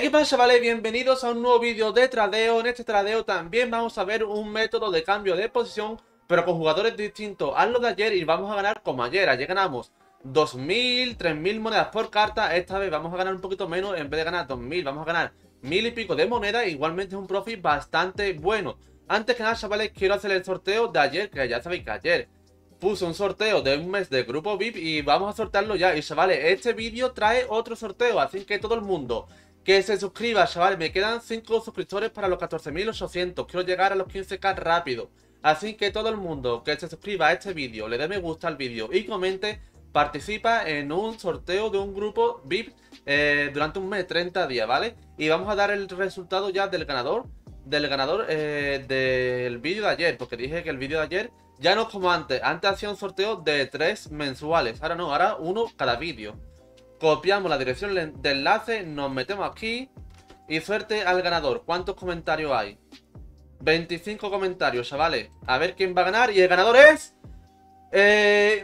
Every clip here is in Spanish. ¿Qué pasa, vale? Bienvenidos a un nuevo vídeo de tradeo. En este tradeo también vamos a ver un método de cambio de posición, pero con jugadores distintos a los de ayer, y vamos a ganar como ayer. Ayer ganamos 2.000, 3.000 monedas por carta. Esta vez vamos a ganar un poquito menos. En vez de ganar 2.000, vamos a ganar 1.000 y pico de monedas. Igualmente es un profit bastante bueno. Antes que nada, chavales, quiero hacer el sorteo de ayer, que ya sabéis que ayer puse un sorteo de un mes de grupo VIP y vamos a sortearlo ya. Y chavales, este vídeo trae otro sorteo, así que todo el mundo que se suscriba, chavales. Me quedan 5 suscriptores para los 14.800. Quiero llegar a los 15k rápido. Así que todo el mundo que se suscriba a este vídeo, le dé me gusta al vídeo y comente, participa en un sorteo de un grupo VIP durante un mes, 30 días, ¿vale? Y vamos a dar el resultado ya del ganador del vídeo de ayer, porque dije que el vídeo de ayer ya no es como antes. Antes hacía un sorteo de 3 mensuales, ahora no, ahora uno cada vídeo. Copiamos la dirección de enlace, nos metemos aquí y suerte al ganador. ¿Cuántos comentarios hay? 25 comentarios, chavales. A ver quién va a ganar, y el ganador es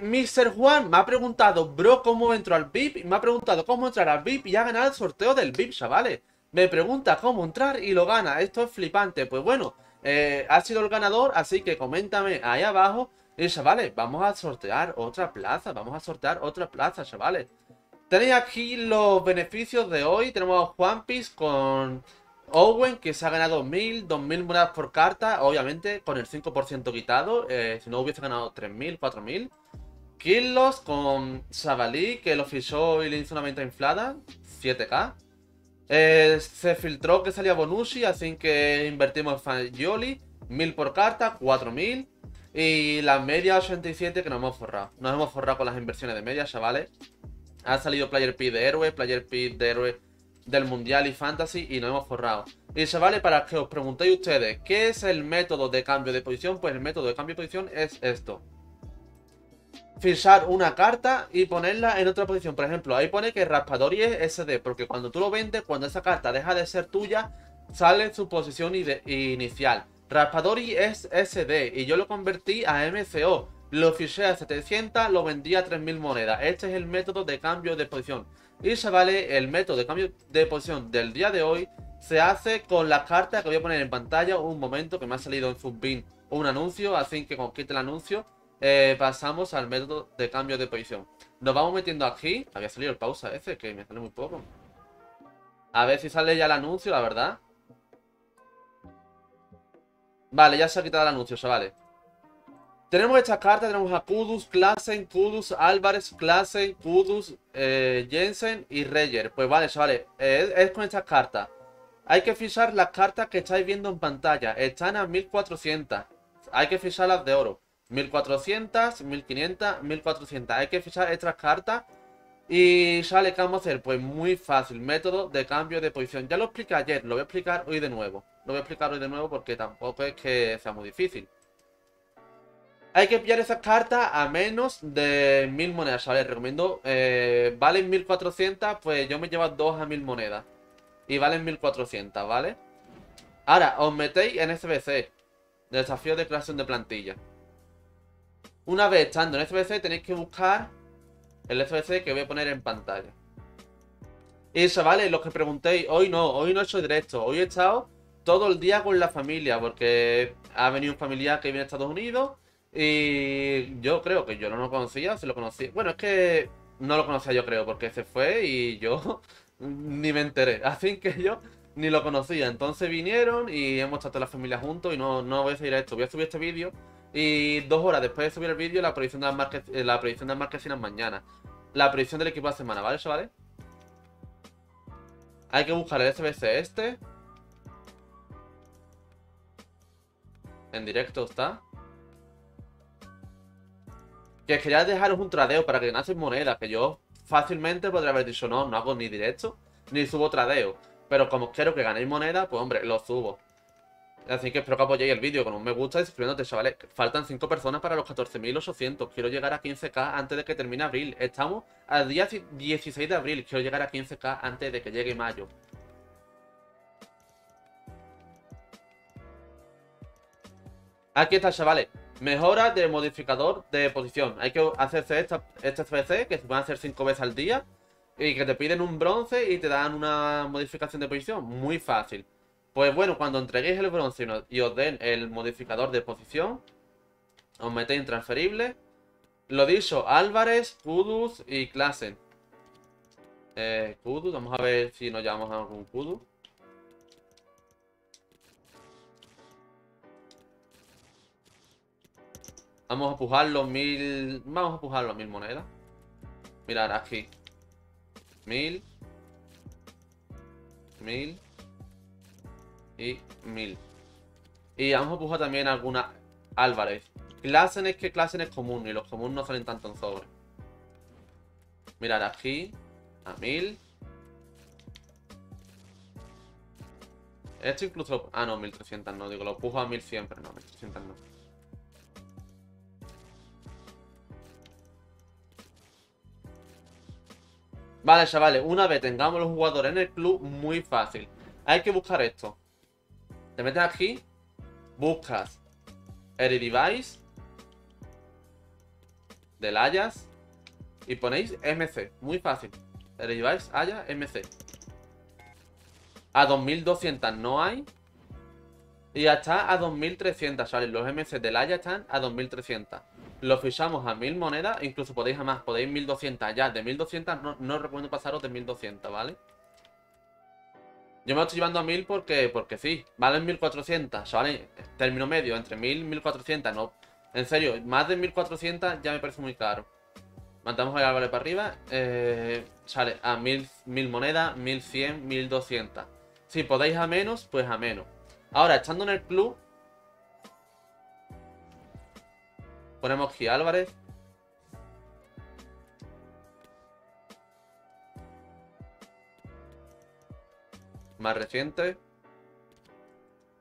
MrJuan. Me ha preguntado, bro, ¿cómo entro al VIP? Me ha preguntado cómo entrar al VIP y ha ganado el sorteo del VIP, chavales. Me pregunta cómo entrar y lo gana. Esto es flipante. Pues bueno, ha sido el ganador, así que coméntame ahí abajo. Y chavales, vamos a sortear otra plaza. Vamos a sortear otra plaza, chavales. Tenéis aquí los beneficios de hoy. Tenemos a Juanpis con Owen, que se ha ganado 1.000, 2.000 monedas por carta. Obviamente con el 5% quitado. Si no hubiese ganado 3.000, 4.000. Kilos con Shabalí, que lo fichó y le hizo una venta inflada. 7k. Se filtró que salía Bonucci, así que invertimos en Fangioli. 1.000 por carta, 4.000. Y la media 87 que nos hemos forrado. Nos hemos forrado con las inversiones de media, chavales. Ha salido Player P de héroe, Player P de héroe del mundial y fantasy, y nos hemos forrado. Y chavales, para que os preguntéis ustedes, ¿qué es el método de cambio de posición? Pues el método de cambio de posición es esto: fichar una carta y ponerla en otra posición. Por ejemplo, ahí pone que Raspadori es SD, porque cuando tú lo vendes, cuando esa carta deja de ser tuya, sale su posición inicial. Raspadori es SD y yo lo convertí a MCO. Lo fiché a 700, lo vendí a 3.000 monedas. Este es el método de cambio de posición. Y chavales, el método de cambio de posición del día de hoy se hace con las cartas que voy a poner en pantalla. Un momento, que me ha salido en Subbin un anuncio, así que cuando quite el anuncio pasamos al método de cambio de posición. Nos vamos metiendo aquí. Había salido el pausa ese, que me sale muy poco. A ver si sale ya el anuncio, la verdad. Vale, ya se ha quitado el anuncio, chavales. Tenemos esta carta, tenemos a Kudus, Klaassen, Kudus, Álvarez, Klaassen, Kudus, Jensen y Reyer. Pues vale, chavales, es con estas cartas. Hay que fichar las cartas que estáis viendo en pantalla. Están a 1.400. Hay que ficharlas de oro. 1.400, 1.500, 1.400. Hay que fichar estas cartas. Y sale, ¿qué vamos a hacer? Pues muy fácil, método de cambio de posición. Ya lo expliqué ayer, lo voy a explicar hoy de nuevo. Lo voy a explicar hoy de nuevo porque tampoco es que sea muy difícil. Hay que pillar esas cartas a menos de 1.000 monedas, ¿sabes? Recomiendo, valen 1.400, pues yo me llevo 2 a 1.000 monedas. Y valen 1.400, ¿vale? Ahora, os metéis en SBC, desafío de creación de plantilla. Una vez estando en SBC, tenéis que buscar el SBC que voy a poner en pantalla. Y eso, ¿vale? Los que preguntéis, hoy no he hecho directo, hoy he estado todo el día con la familia, porque ha venido un familiar que viene a Estados Unidos. Y yo creo que yo no lo conocía, se lo conocí. Bueno, es que no lo conocía, yo creo, porque se fue y yo ni me enteré. Así que yo ni lo conocía. Entonces vinieron y hemos estado toda la familia juntos. Y no voy a seguir esto. Voy a subir este vídeo. Y 2 horas después de subir el vídeo, la predicción de las marquesinas mañana. La predicción del equipo de la semana, ¿vale, chavales? Hay que buscar el SBC este. En directo está. Que quería dejaros un tradeo para que ganaseis monedas, que yo fácilmente podría haber dicho no hago ni directo, ni subo tradeo. Pero como quiero que ganéis monedas, pues hombre, lo subo. Así que espero que apoyéis el vídeo con un me gusta y suscribiéndote, chavales. Faltan 5 personas para los 14.800. Quiero llegar a 15k antes de que termine abril. Estamos al día 16 de abril. Quiero llegar a 15k antes de que llegue mayo. Aquí está, chavales. Mejora de modificador de posición. Hay que hacerse esta SBC, que se pueden hacer 5 veces al día. y que te piden un bronce y te dan una modificación de posición. Muy fácil. Pues bueno, cuando entreguéis el bronce y os den el modificador de posición, os metéis en transferible. Lo dicho, Álvarez, Kudus y Klaassen. Kudus, vamos a ver si nos llevamos a algún Kudus. Vamos a pujar los 1000. Vamos a pujar los 1000 monedas. Mirad aquí. 1000. 1000. Y 1000. Y vamos a pujar también alguna Álvarez. Klaassen es que Klaassen es común y los comunes no salen tanto en sobre. Mirad aquí, a 1000. Esto incluso... Lo... Ah, no, 1300 no, digo, lo pujo a 1000 siempre, no, 1300 no. Vale, chavales, una vez tengamos los jugadores en el club, muy fácil. Hay que buscar esto. Te metes aquí, buscas Eredivise del Ajax y ponéis MC, muy fácil. Eredivise, Ajax, MC. A 2200 no hay. Y hasta a 2300, ¿sabes? Los MC del Ajax están a 2300. Los fichamos a 1000 monedas, incluso podéis a más, podéis 1200 ya. De 1200 no recomiendo pasaros de 1200, ¿vale? Yo me lo estoy llevando a 1000 porque sí, valen 1400, ¿vale? Término medio, entre 1000 y 1400, no. En serio, más de 1400 ya me parece muy caro. Mantamos el árbol para arriba, sale a 1000 monedas, 1100, 1200. Si podéis a menos, pues a menos. Ahora, estando en el club, ponemos aquí Álvarez. Más reciente.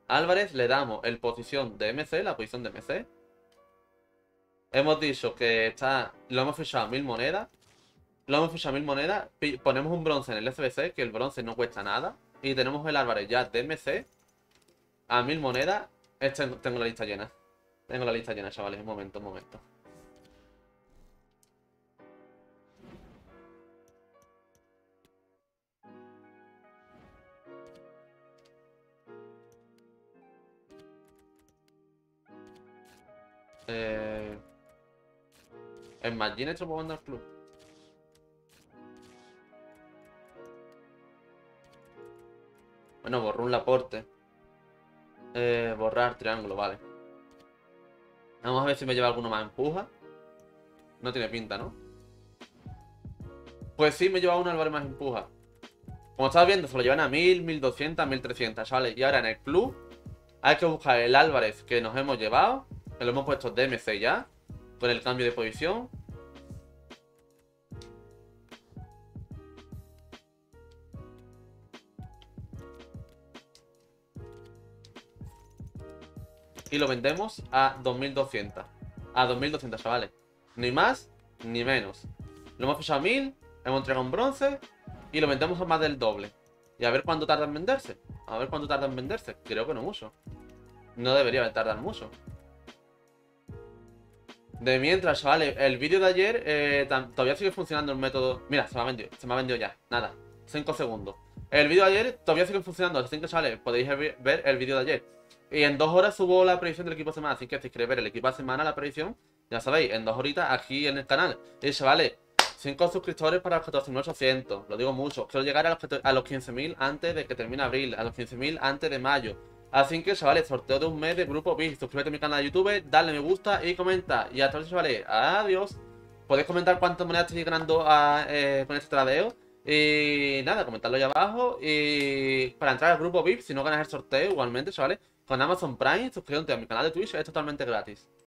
Álvarez, le damos el posición de MC, la posición de MC. Hemos dicho que está... Lo hemos fichado a 1000 monedas. Lo hemos fichado a 1000 monedas. Ponemos un bronce en el SBC, que el bronce no cuesta nada. Y tenemos el Álvarez ya de MC. A 1000 monedas. Este, tengo la lista llena. Tengo la lista llena, chavales. Un momento, un momento. En Magine esto puedo mandar al club. Bueno, borró un Laporte. Borrar triángulo, vale. Vamos a ver si me lleva alguno más. Empuja. No tiene pinta, ¿no? Pues sí, me lleva un Álvarez más empuja. Como estabas viendo, se lo llevan a 1000, 1200, 1300, ¿vale? Y ahora en el club hay que buscar el Álvarez que nos hemos llevado. Que lo hemos puesto DMC ya. Con el cambio de posición. Y lo vendemos a 2200. A 2200, chavales. Ni más, ni menos. Lo hemos fichado a 1000. Hemos entregado un bronce. Y lo vendemos a más del doble. Y a ver cuánto tarda en venderse. A ver cuánto tarda en venderse. Creo que no mucho. No debería tardar mucho. De mientras, chavales, el vídeo de ayer todavía sigue funcionando el método... Mira, se me ha vendido ya, nada, 5 segundos. El vídeo de ayer todavía sigue funcionando, así que, chavales, podéis ver el vídeo de ayer. Y en 2 horas subo la predicción del equipo de semana, así que si queréis ver el equipo de semana, la predicción, ya sabéis, en 2 horitas aquí en el canal. Y, chavales, 5 suscriptores para los 14.800, lo digo mucho. Quiero llegar a los 15.000 antes de que termine abril, a los 15.000 antes de mayo. Así que, chavales, sorteo de un mes de grupo VIP. Suscríbete a mi canal de YouTube, dale me gusta y comenta. Y hasta luego, chavales. Adiós. Podéis comentar cuántas monedas estoy ganando con este tradeo. Y nada, comentadlo ahí abajo. Y para entrar al grupo VIP, si no ganas el sorteo, igualmente, chavales, con Amazon Prime, suscríbete a mi canal de Twitch. Es totalmente gratis.